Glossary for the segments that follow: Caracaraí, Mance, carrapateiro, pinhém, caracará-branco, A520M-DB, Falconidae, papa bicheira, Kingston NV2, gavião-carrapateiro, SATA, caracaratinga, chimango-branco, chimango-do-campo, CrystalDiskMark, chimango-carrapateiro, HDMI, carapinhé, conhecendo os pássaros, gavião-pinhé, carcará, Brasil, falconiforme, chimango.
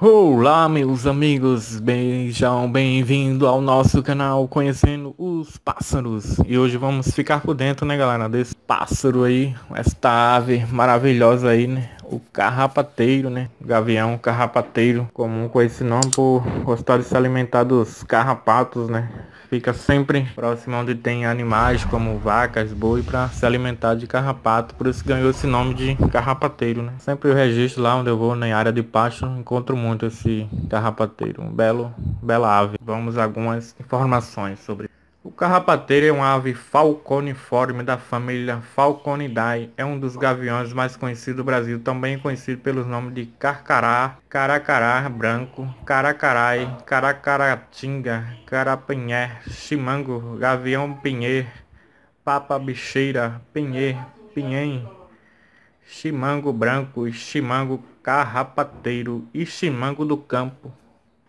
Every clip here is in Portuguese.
Olá meus amigos, sejam bem-vindos ao nosso canal Conhecendo os Pássaros. E hoje vamos ficar por dentro, né galera, desse pássaro aí, esta ave maravilhosa aí, né, o carrapateiro, né, gavião-carrapateiro, comum com esse nome por gostar de se alimentar dos carrapatos, né. Fica sempre próximo onde tem animais como vacas, boi, para se alimentar de carrapato. Por isso ganhou esse nome de carrapateiro, né? Sempre eu registro lá onde eu vou, na área de pasto, encontro muito esse carrapateiro. Bela ave. Vamos a algumas informações sobre... O carrapateiro é uma ave falconiforme da família Falconidae. É um dos gaviões mais conhecidos do Brasil, também conhecido pelos nomes de carcará, caracará-branco, caracaraí, caracaratinga, carapinhé, chimango, gavião-pinhé, papa bicheira, pinhé, chimango-branco, chimango-carrapateiro e chimango-do-campo.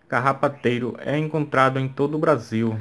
Carrapateiro é encontrado em todo o Brasil.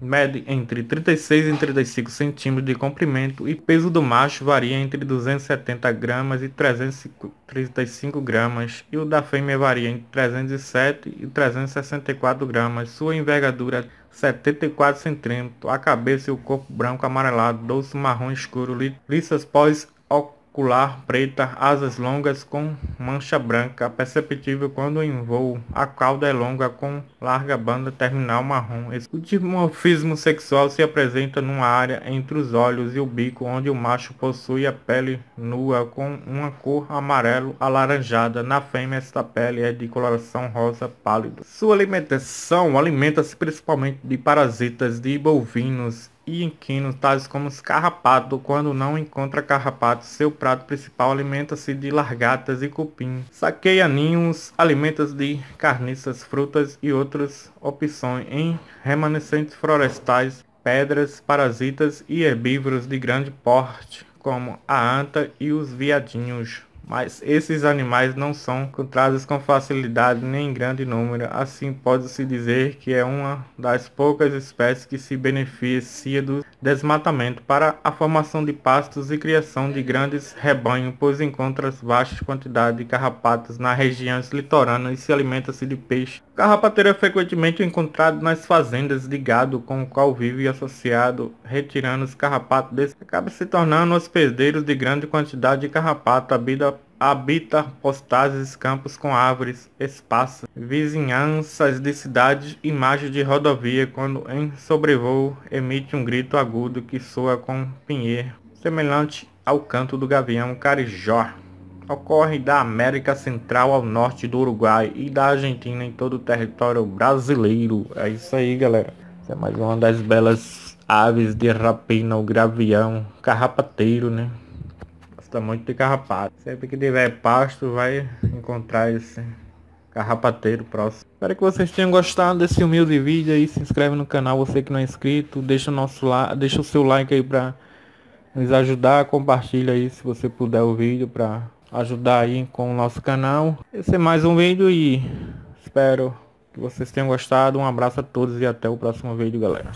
Mede entre 36 e 35 centímetros de comprimento e peso do macho varia entre 270 gramas e 335 gramas e o da fêmea varia entre 307 e 364 gramas. Sua envergadura 74 centímetros, a cabeça e o corpo branco amarelado, dorso marrom escuro, listas pós-ocular preta, asas longas com mancha branca, perceptível quando em voo. A cauda é longa com larga banda terminal marrom. O dimorfismo sexual se apresenta numa área entre os olhos e o bico, onde o macho possui a pele nua com uma cor amarelo alaranjada. Na fêmea, esta pele é de coloração rosa pálido. Sua alimentação alimenta-se principalmente de parasitas de bovinos e equinos, tais como os carrapatos. Quando não encontra carrapatos, seu prato principal alimenta-se de largatas e cupim. Saqueia ninhos, alimenta-se de carniças, frutas e outros opções em remanescentes florestais, pedras, parasitas e herbívoros de grande porte, como a anta e os viadinhos. Mas esses animais não são encontrados com facilidade nem em grande número, assim pode-se dizer que é uma das poucas espécies que se beneficia do desmatamento para a formação de pastos e criação de grandes rebanhos, pois encontra baixas quantidades de carrapatos nas regiões litorâneas e se alimenta-se de peixe. O carrapateiro é frequentemente encontrado nas fazendas de gado com o qual vive associado, retirando os carrapatos desse, acaba se tornando hospedeiros de grande quantidade de carrapato. Habita postagens, campos com árvores, espaços, vizinhanças de cidades e margens de rodovia. Quando em sobrevoo, emite um grito agudo que soa com pinhé, semelhante ao canto do gavião carijó. Ocorre da América Central ao norte do Uruguai e da Argentina em todo o território brasileiro. É isso aí, galera. Essa é mais uma das belas aves de rapina, o gavião carrapateiro, né? Muito de carrapato. Sempre que tiver pasto vai encontrar esse carrapateiro próximo. Espero que vocês tenham gostado desse humilde vídeo aí. Se inscreve no canal, você que não é inscrito, deixa o seu like aí para nos ajudar, compartilha aí se você puder o vídeo para ajudar aí com o nosso canal. Esse é mais um vídeo e espero que vocês tenham gostado. Um abraço a todos e até o próximo vídeo, galera.